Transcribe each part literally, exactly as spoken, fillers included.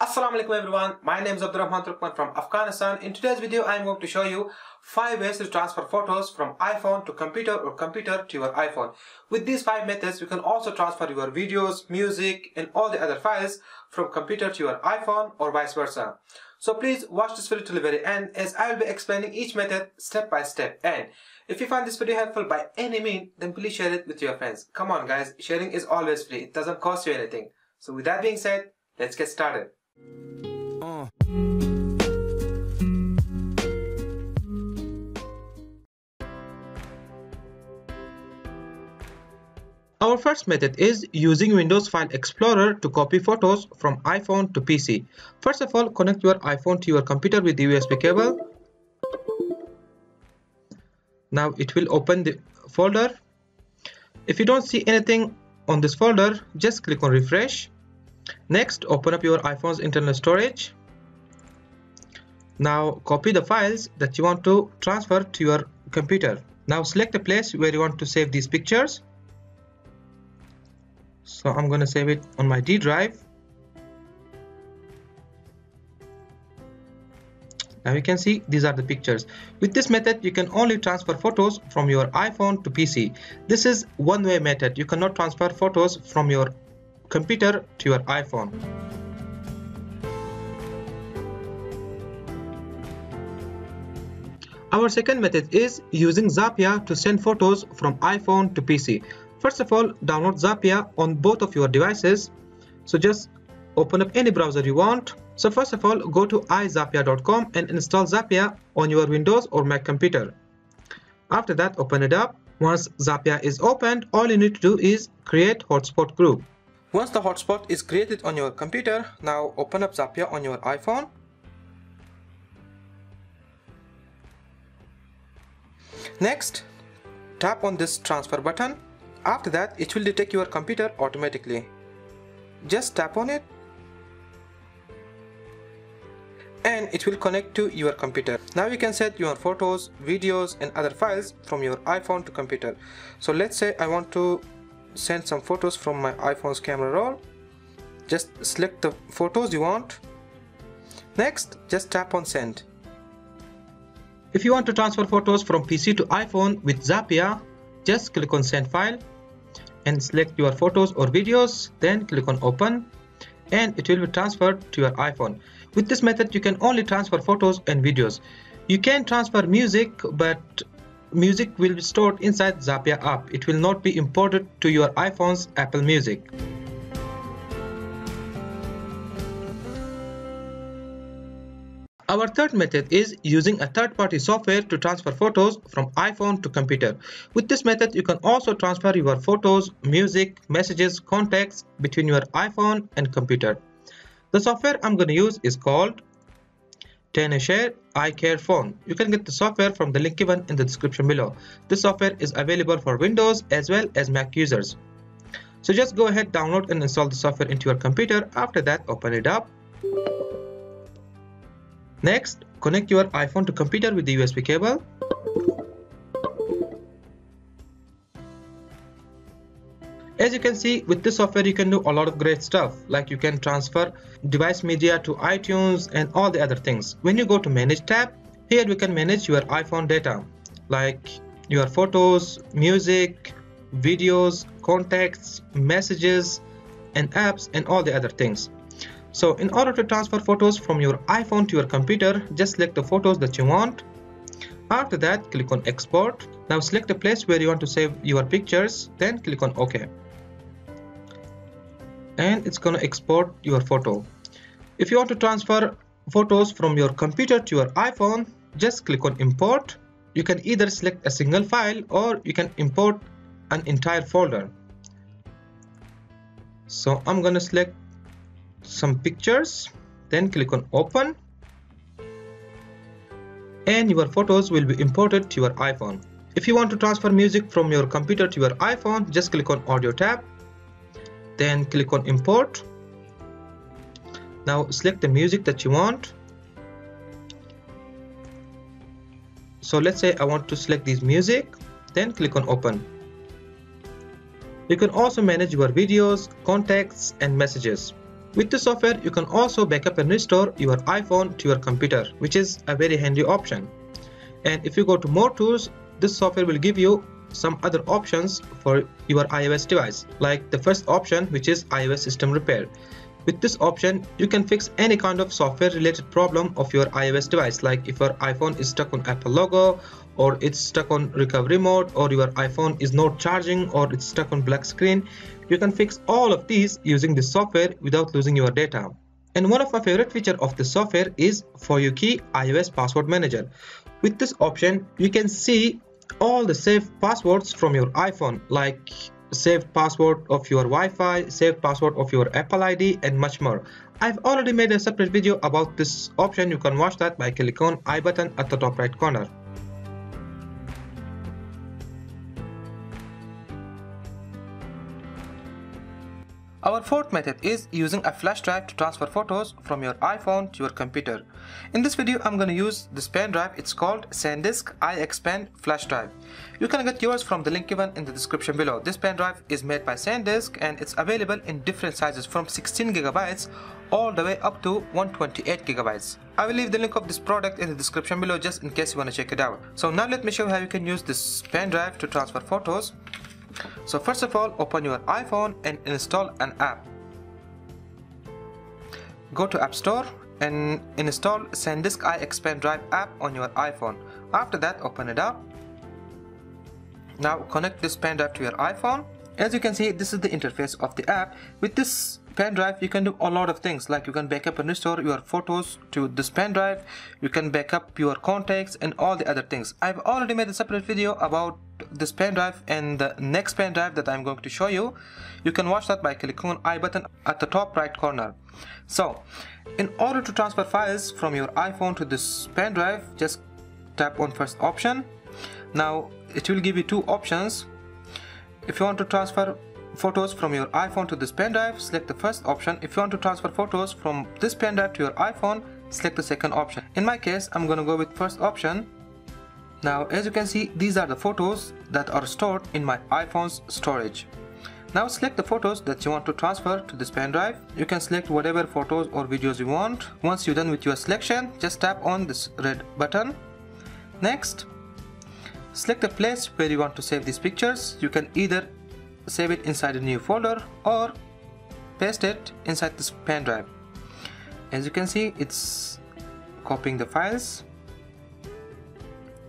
Assalamu alaikum everyone, my name is Abdurrahman Turkman from Afghanistan. In today's video I am going to show you five ways to transfer photos from iPhone to computer or computer to your iPhone. With these five methods you can also transfer your videos, music and all the other files from computer to your iPhone or vice versa. So please watch this video till the very end as I will be explaining each method step by step. And if you find this video helpful by any means, then please share it with your friends. Come on guys, sharing is always free, it doesn't cost you anything. So with that being said, let's get started. Uh. Our first method is using Windows File Explorer to copy photos from iPhone to P C. First of all, connect your iPhone to your computer with the U S B cable. Now it will open the folder. If you don't see anything on this folder, just click on refresh. Next, open up your iPhone's internal storage. Now copy the files that you want to transfer to your computer. Now select the place where you want to save these pictures. So I'm going to save it on my D drive. Now you can see these are the pictures. With this method you can only transfer photos from your iPhone to P C. This is one-way method. You cannot transfer photos from your computer to your iPhone. Our second method is using Zapya to send photos from iPhone to P C. First of all, download Zapya on both of your devices. So just open up any browser you want. So first of all, go to i Zapya dot com and install Zapya on your Windows or Mac computer. After that, open it up. Once Zapya is opened, all you need to do is create hotspot group. Once the hotspot is created on your computer, now open up Zapya on your iPhone. Next, tap on this transfer button. After that, it will detect your computer automatically. Just tap on it and it will connect to your computer. Now you can set your photos, videos and other files from your iPhone to computer. So let's say I want to send some photos from my iPhone's camera roll. Just select the photos you want. Next, just tap on send. If you want to transfer photos from P C to iPhone with Zapya, just click on send file and select your photos or videos, then click on open and it will be transferred to your iPhone. With this method you can only transfer photos and videos. You can transfer music, but music will be stored inside Zapya app. It will not be imported to your iPhone's Apple Music. Our third method is using a third-party software to transfer photos from iPhone to computer. With this method, you can also transfer your photos, music, messages, contacts between your iPhone and computer. The software I'm going to use is called Tenorshare iCareFone. You can get the software from the link given in the description below. This software is available for Windows as well as Mac users. So just go ahead, download and install the software into your computer. After that, open it up. Next, connect your iPhone to computer with the U S B cable. As you can see, with this software you can do a lot of great stuff, like you can transfer device media to iTunes and all the other things. When you go to manage tab, here you can manage your iPhone data, like your photos, music, videos, contacts, messages and apps and all the other things. So in order to transfer photos from your iPhone to your computer, just select the photos that you want. After that, click on export. Now select the place where you want to save your pictures, then click on OK. And it's going to export your photo. If you want to transfer photos from your computer to your iPhone, just click on import. You can either select a single file or you can import an entire folder. So I'm going to select some pictures, then click on open and your photos will be imported to your iPhone. If you want to transfer music from your computer to your iPhone, just click on audio tab. Then click on import. Now select the music that you want. So let's say I want to select this music, then click on open. You can also manage your videos, contacts and messages. With the software, you can also backup and restore your iPhone to your computer, which is a very handy option. And if you go to more tools, this software will give you some other options for your iOS device, like the first option, which is iOS system repair. With this option, you can fix any kind of software related problem of your iOS device, like if your iPhone is stuck on Apple logo, or it's stuck on recovery mode, or your iPhone is not charging, or it's stuck on black screen. You can fix all of these using this software without losing your data. And one of my favorite feature of this software is For You Key iOS Password Manager. With this option, you can see all the saved passwords from your iPhone, like saved password of your Wi-Fi, saved password of your Apple I D, and much more. I've already made a separate video about this option. You can watch that by clicking on I button at the top right corner. Our fourth method is using a flash drive to transfer photos from your iPhone to your computer. In this video, I'm going to use this pen drive. It's called SanDisk iXpand flash drive. You can get yours from the link given in the description below. This pen drive is made by SanDisk and it's available in different sizes from sixteen gigabytes all the way up to one hundred twenty-eight gigabytes. I will leave the link of this product in the description below just in case you want to check it out. So now let me show you how you can use this pen drive to transfer photos. So first of all, open your iPhone and install an app. Go to App Store and install SanDisk iXpand Drive app on your iPhone. After that, open it up. Now connect this pen drive to your iPhone. As you can see, this is the interface of the app. With this pen drive, you can do a lot of things, like you can backup and restore your photos to this pen drive. You can backup your contacts and all the other things. I've already made a separate video about this pen drive and the next pen drive that I'm going to show you. You can watch that by clicking on I button at the top right corner. So, in order to transfer files from your iPhone to this pen drive, just tap on first option. Now, it will give you two options. If you want to transfer photos from your iPhone to this pen drive, select the first option. If you want to transfer photos from this pen drive to your iPhone, select the second option. In my case, I'm gonna go with first option. Now, as you can see, these are the photos that are stored in my iPhone's storage. Now select the photos that you want to transfer to this pen drive. You can select whatever photos or videos you want. Once you're done with your selection, just tap on this red button. Next, select the place where you want to save these pictures. You can either save it inside a new folder or paste it inside this pen drive. As you can see, it's copying the files.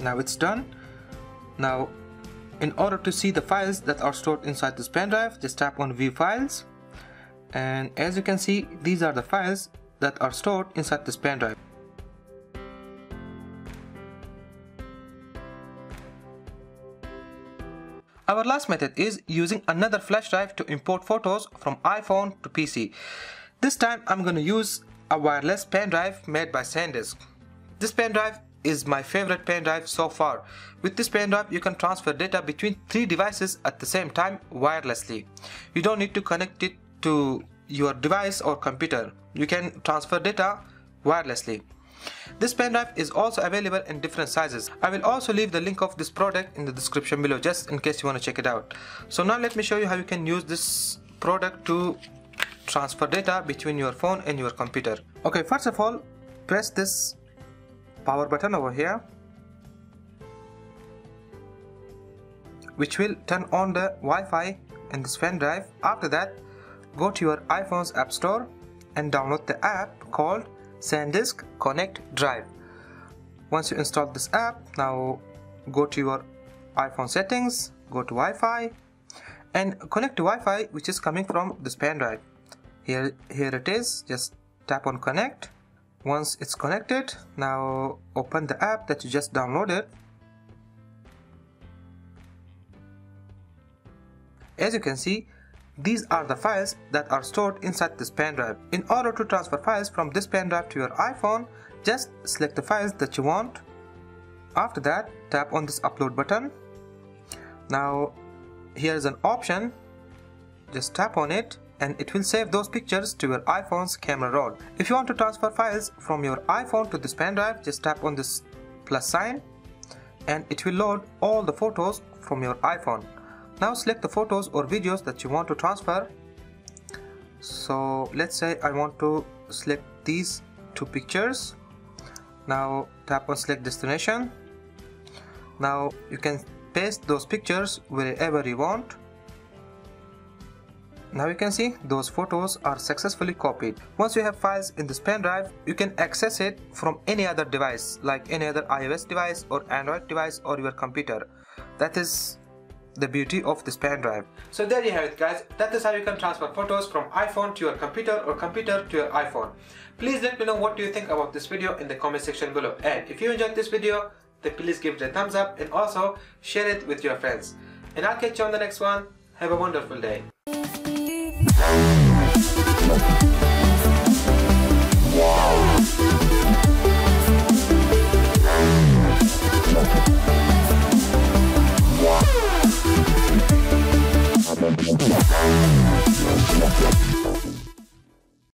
Now it's done. Now, in order to see the files that are stored inside this pen drive, just tap on View Files. And as you can see, these are the files that are stored inside this pen drive. Our last method is using another flash drive to import photos from iPhone to P C. This time I'm going to use a wireless pen drive made by SanDisk. This pen drive is my favorite pen drive so far. With this pen drive, you can transfer data between three devices at the same time wirelessly. You don't need to connect it to your device or computer. You can transfer data wirelessly. This pen drive is also available in different sizes. I will also leave the link of this product in the description below just in case you want to check it out. So now let me show you how you can use this product to transfer data between your phone and your computer. Okay, first of all, press this power button over here, which will turn on the Wi-Fi in this pen drive. After that, go to your iPhone's App Store and download the app called SanDisk Connect Drive. Once you install this app, now go to your iPhone settings, go to Wi-Fi and connect to Wi-Fi, which is coming from this pen drive. Here, here it is. Just tap on connect. Once it's connected, now open the app that you just downloaded. As you can see, these are the files that are stored inside this pen drive. In order to transfer files from this pen drive to your iPhone, just select the files that you want. After that, tap on this upload button. Now, here is an option. Just tap on it and it will save those pictures to your iPhone's camera roll. If you want to transfer files from your iPhone to this pen drive, just tap on this plus sign and it will load all the photos from your iPhone. Now select the photos or videos that you want to transfer. So let's say I want to select these two pictures. Now tap on select destination. Now you can paste those pictures wherever you want. Now you can see those photos are successfully copied. Once you have files in this pen drive, you can access it from any other device, like any other iOS device or Android device or your computer. That is the beauty of this pen drive. So there you have it, guys. That is how you can transfer photos from iPhone to your computer or computer to your iPhone. Please let me know what do you think about this video in the comment section below. And if you enjoyed this video, then please give it a thumbs up and also share it with your friends. And I'll catch you on the next one. Have a wonderful day. We'll be right back.